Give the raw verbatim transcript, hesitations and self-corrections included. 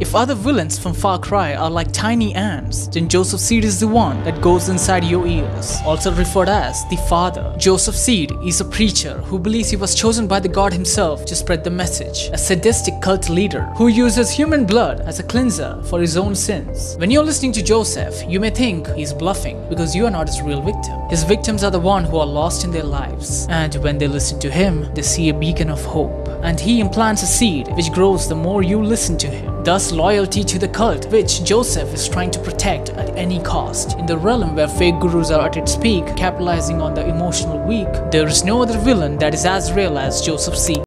If other villains from Far Cry are like tiny ants, then Joseph Seed is the one that goes inside your ears. Also referred as the Father, Joseph Seed is a preacher who believes he was chosen by the God himself to spread the message. A sadistic cult leader who uses human blood as a cleanser for his own sins. When you're listening to Joseph, you may think he's bluffing because you are not his real victim. His victims are the ones who are lost in their lives, and when they listen to him, they see a beacon of hope. And he implants a seed which grows the more you listen to him. Thus loyalty to the cult, which Joseph is trying to protect at any cost. In the realm where fake gurus are at its peak, capitalizing on the emotional weak, there is no other villain that is as real as Joseph Seed.